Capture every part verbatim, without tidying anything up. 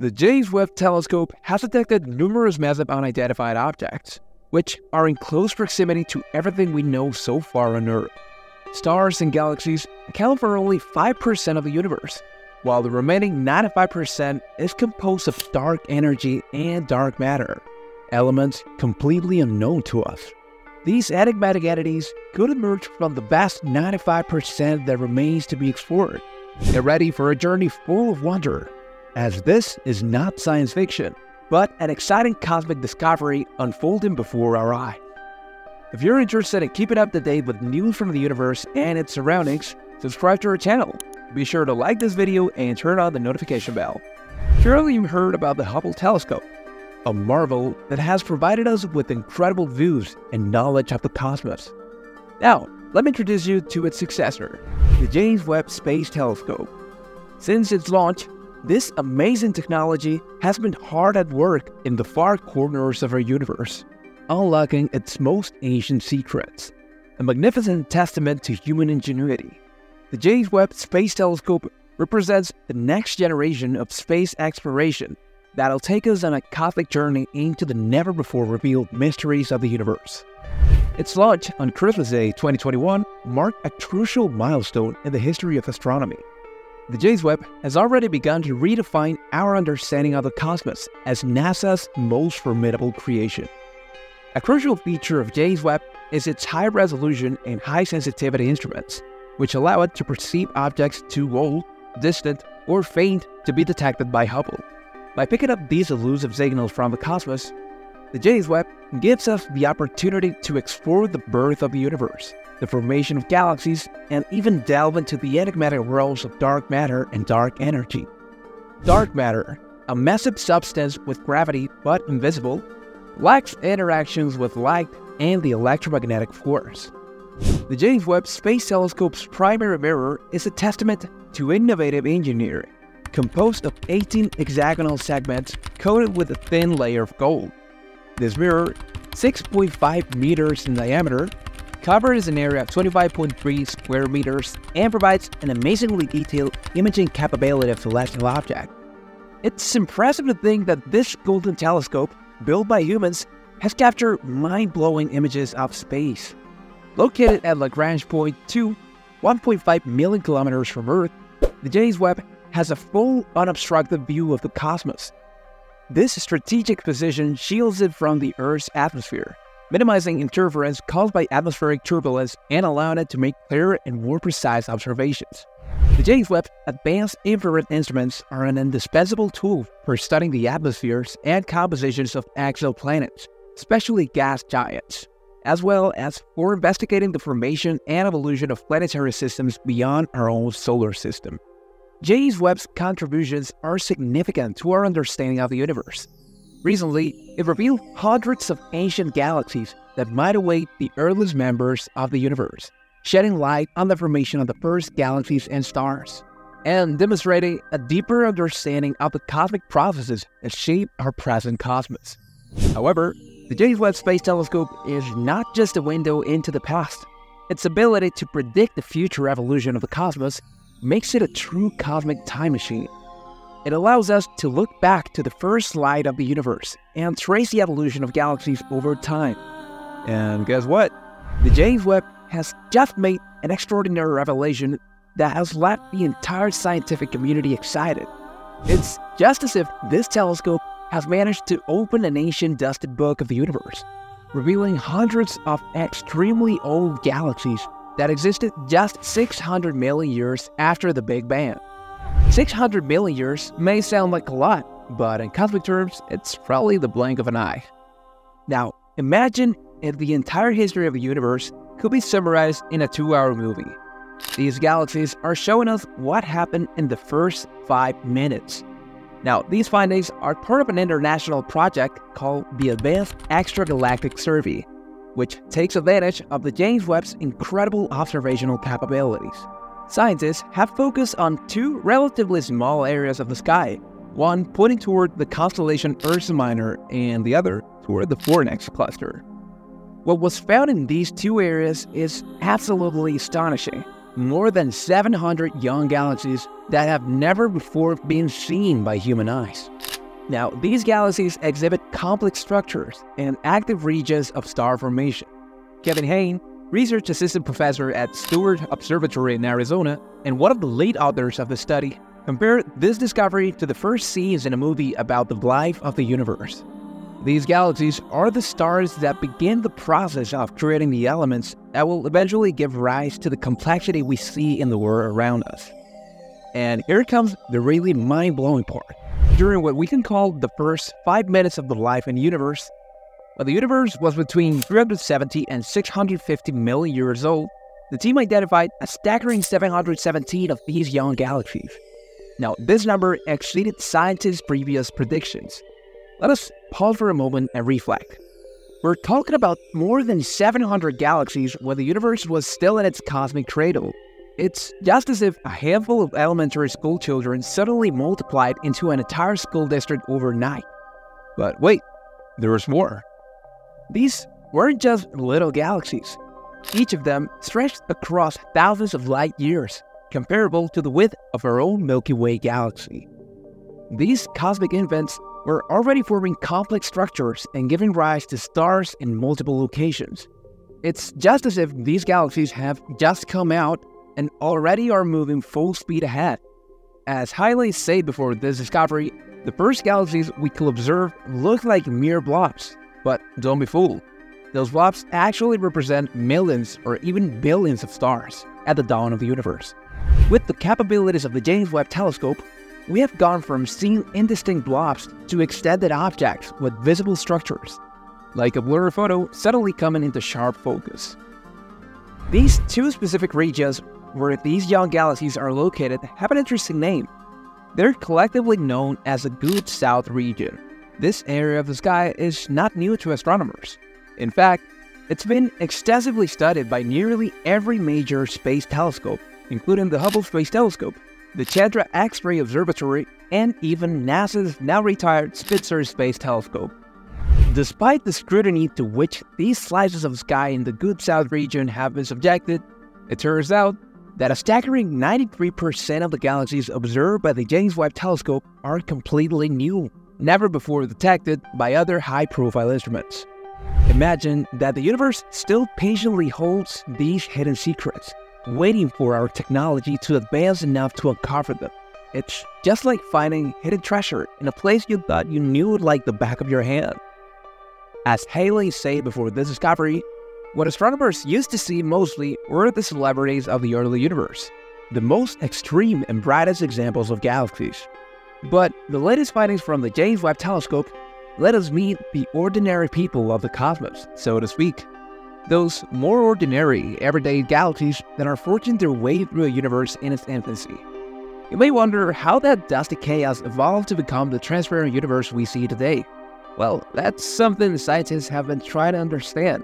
The James Webb Telescope has detected numerous massive unidentified objects, which are in close proximity to everything we know so far on Earth. Stars and galaxies account for only five percent of the universe, while the remaining ninety-five percent is composed of dark energy and dark matter, elements completely unknown to us. These enigmatic entities could emerge from the vast ninety-five percent that remains to be explored. Get ready for a journey full of wonder, as this is not science fiction, but an exciting cosmic discovery unfolding before our eye. If you're interested in keeping up to date with news from the universe and its surroundings, subscribe to our channel. Be sure to like this video and turn on the notification bell. Surely you've heard about the Hubble telescope, a marvel that has provided us with incredible views and knowledge of the cosmos. Now, let me introduce you to its successor, the James Webb Space Telescope. Since its launch, this amazing technology has been hard at work in the far corners of our universe, unlocking its most ancient secrets, a magnificent testament to human ingenuity. The James Webb Space Telescope represents the next generation of space exploration that'll take us on a cosmic journey into the never-before-revealed mysteries of the universe. Its launch on Christmas Day twenty twenty-one marked a crucial milestone in the history of astronomy. The James Webb has already begun to redefine our understanding of the cosmos as NASA's most formidable creation. A crucial feature of James Webb is its high-resolution and high-sensitivity instruments, which allow it to perceive objects too old, distant, or faint to be detected by Hubble. By picking up these elusive signals from the cosmos, the James Webb gives us the opportunity to explore the birth of the universe, the formation of galaxies, and even delve into the enigmatic worlds of dark matter and dark energy. Dark matter, a massive substance with gravity but invisible, lacks interactions with light and the electromagnetic force. The James Webb Space Telescope's primary mirror is a testament to innovative engineering, composed of eighteen hexagonal segments coated with a thin layer of gold. This mirror, six point five meters in diameter, covers an area of twenty-five point three square meters and provides an amazingly detailed imaging capability of the celestial object. It's impressive to think that this golden telescope, built by humans, has captured mind-blowing images of space. Located at Lagrange Point two, one point five million kilometers from Earth, the James Webb has a full, unobstructed view of the cosmos. This strategic position shields it from the Earth's atmosphere, minimizing interference caused by atmospheric turbulence and allowing it to make clearer and more precise observations. The James Webb's advanced infrared instruments are an indispensable tool for studying the atmospheres and compositions of exoplanets, especially gas giants, as well as for investigating the formation and evolution of planetary systems beyond our own solar system. James Webb's contributions are significant to our understanding of the universe. Recently, it revealed hundreds of ancient galaxies that might await the earliest members of the universe, shedding light on the formation of the first galaxies and stars, and demonstrating a deeper understanding of the cosmic processes that shape our present cosmos. However, the James Webb Space Telescope is not just a window into the past. Its ability to predict the future evolution of the cosmos makes it a true cosmic time machine. It allows us to look back to the first light of the universe and trace the evolution of galaxies over time. And guess what? The James Webb has just made an extraordinary revelation that has left the entire scientific community excited. It's just as if this telescope has managed to open an ancient dusted book of the universe, revealing hundreds of extremely old galaxies that existed just six hundred million years after the Big Bang. six hundred million years may sound like a lot, but in cosmic terms, it's probably the blink of an eye. Now, imagine if the entire history of the universe could be summarized in a two-hour movie. These galaxies are showing us what happened in the first five minutes. Now, these findings are part of an international project called the Advanced Extragalactic Survey, which takes advantage of the James Webb's incredible observational capabilities. Scientists have focused on two relatively small areas of the sky, one pointing toward the constellation Ursa Minor and the other toward the Fornax cluster. What was found in these two areas is absolutely astonishing. More than seven hundred young galaxies that have never before been seen by human eyes. Now, these galaxies exhibit complex structures and active regions of star formation. Kevin Hain, research assistant professor at Steward Observatory in Arizona and one of the lead authors of the study, compared this discovery to the first scenes in a movie about the life of the universe. These galaxies are the stars that begin the process of creating the elements that will eventually give rise to the complexity we see in the world around us. And here comes the really mind-blowing part. During what we can call the first five minutes of the life and universe, when the universe was between three hundred seventy and six hundred fifty million years old, the team identified a staggering seven hundred seventeen of these young galaxies. Now, this number exceeded scientists' previous predictions. Let us pause for a moment and reflect. We're talking about more than seven hundred galaxies when the universe was still in its cosmic cradle. It's just as if a handful of elementary school children suddenly multiplied into an entire school district overnight. But wait, there was more. These weren't just little galaxies. Each of them stretched across thousands of light years, comparable to the width of our own Milky Way galaxy. These cosmic infants were already forming complex structures and giving rise to stars in multiple locations. It's just as if these galaxies have just come out and already are moving full speed ahead. As highly said before this discovery, the first galaxies we could observe look like mere blobs. But don't be fooled, those blobs actually represent millions or even billions of stars at the dawn of the universe. With the capabilities of the James Webb Telescope, we have gone from seeing indistinct blobs to extended objects with visible structures, like a blurry photo suddenly coming into sharp focus. These two specific regions where these young galaxies are located have an interesting name. They're collectively known as the GOODS South region. This area of the sky is not new to astronomers. In fact, it's been extensively studied by nearly every major space telescope, including the Hubble Space Telescope, the Chandra X-ray Observatory, and even NASA's now-retired Spitzer Space Telescope. Despite the scrutiny to which these slices of sky in the GOODS South region have been subjected, it turns out that a staggering ninety-three percent of the galaxies observed by the James Webb Telescope are completely new, never before detected by other high-profile instruments. Imagine that the universe still patiently holds these hidden secrets, waiting for our technology to advance enough to uncover them. It's just like finding hidden treasure in a place you thought you knew like the back of your hand. As Haley said before this discovery, what astronomers used to see mostly were the celebrities of the early universe, the most extreme and brightest examples of galaxies. But the latest findings from the James Webb Telescope let us meet the ordinary people of the cosmos, so to speak. Those more ordinary, everyday galaxies that are forging their way through a universe in its infancy. You may wonder how that dusty chaos evolved to become the transparent universe we see today. Well, that's something scientists have been trying to understand.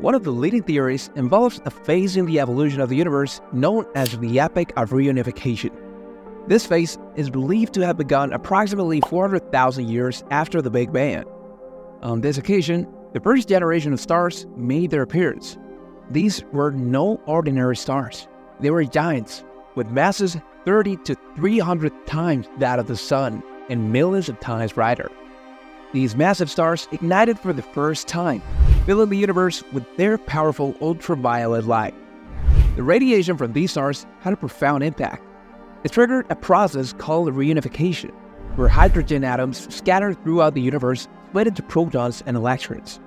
One of the leading theories involves a phase in the evolution of the universe known as the Epoch of Reunification. This phase is believed to have begun approximately four hundred thousand years after the Big Bang. On this occasion, the first generation of stars made their appearance. These were no ordinary stars. They were giants, with masses thirty to three hundred times that of the Sun and millions of times brighter. These massive stars ignited for the first time, filling the universe with their powerful ultraviolet light. The radiation from these stars had a profound impact. It triggered a process called reunification, where hydrogen atoms scattered throughout the universe split into protons and electrons.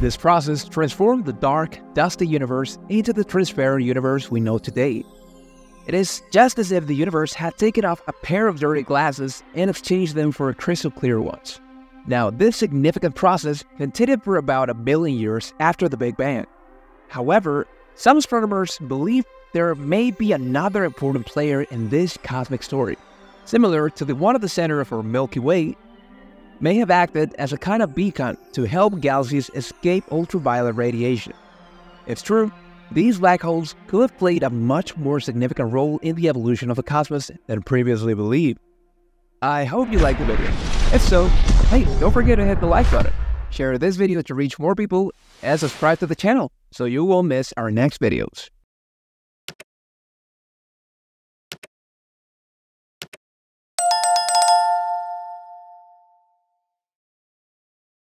This process transformed the dark, dusty universe into the transparent universe we know today. It is just as if the universe had taken off a pair of dirty glasses and exchanged them for crystal clear ones. Now, this significant process continued for about a billion years after the Big Bang. However, some astronomers believe there may be another important player in this cosmic story, similar to the one at the center of our Milky Way, may have acted as a kind of beacon to help galaxies escape ultraviolet radiation. If true, these black holes could have played a much more significant role in the evolution of the cosmos than previously believed. I hope you liked the video. If so, hey, don't forget to hit the like button, share this video to reach more people, and subscribe to the channel so you won't miss our next videos.